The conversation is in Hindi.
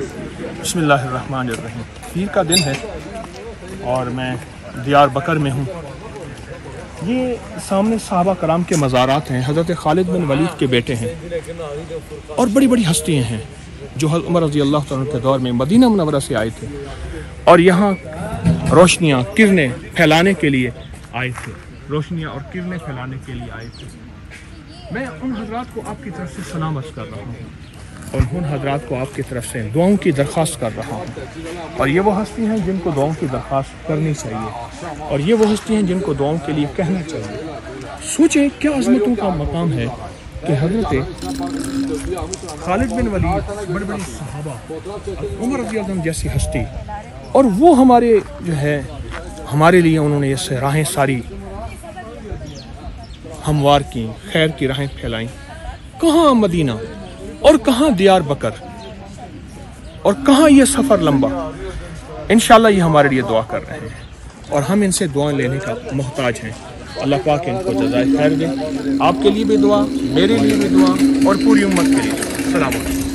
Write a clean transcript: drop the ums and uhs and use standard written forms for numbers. बिस्मिल्लाहिर्रहमानिर्रहीम। पीर का दिन है और मैं दियार बकर में हूँ। ये सामने सहाबा कराम के मज़ारात हैं। हज़रत खालिद बिन वलीद के बेटे हैं और बड़ी बड़ी हस्तियाँ हैं जो हज़रत उमर रज़ी अल्लाह तआला अन्हु के दौर में मदीना मुनव्वरा से आए थे और यहाँ रोशनियाँ किरणें फैलाने के लिए आए थे। मैं उन हजरात को आपकी तरफ से सलाम अर्ज़ कर रहा हूँ और उन हजरात को आपकी तरफ से दुआओं की दरख्वास्त कर रहा हूँ। और ये वो हस्ती हैं जिनको दुआओं की दरख्वास्त करनी चाहिए और ये वो हस्ती हैं जिनको दुआओं के लिए कहना चाहिए। सोचें क्या अज़मतों का मकाम है कि हजरत खालिद बिन वलीद, बड़े बड़े सहाबा, उमर रज़ी अल्लाह जैसी हस्ती, और वो हमारे जो है हमारे लिए उन्होंने ये राहें सारी हमवार की, खैर की राहें फैलाईं। कहाँ मदीना और कहाँ दियार बकर और कहाँ ये सफ़र लंबा। इंशाल्लाह ये हमारे लिए दुआ कर रहे हैं और हम इनसे दुआ लेने का मोहताज हैं। अल्लाह पाक इनको जज़ाए खैर दे। आपके लिए भी दुआ, मेरे लिए भी दुआ और पूरी उम्मत के लिए। सलाम अलैकुम।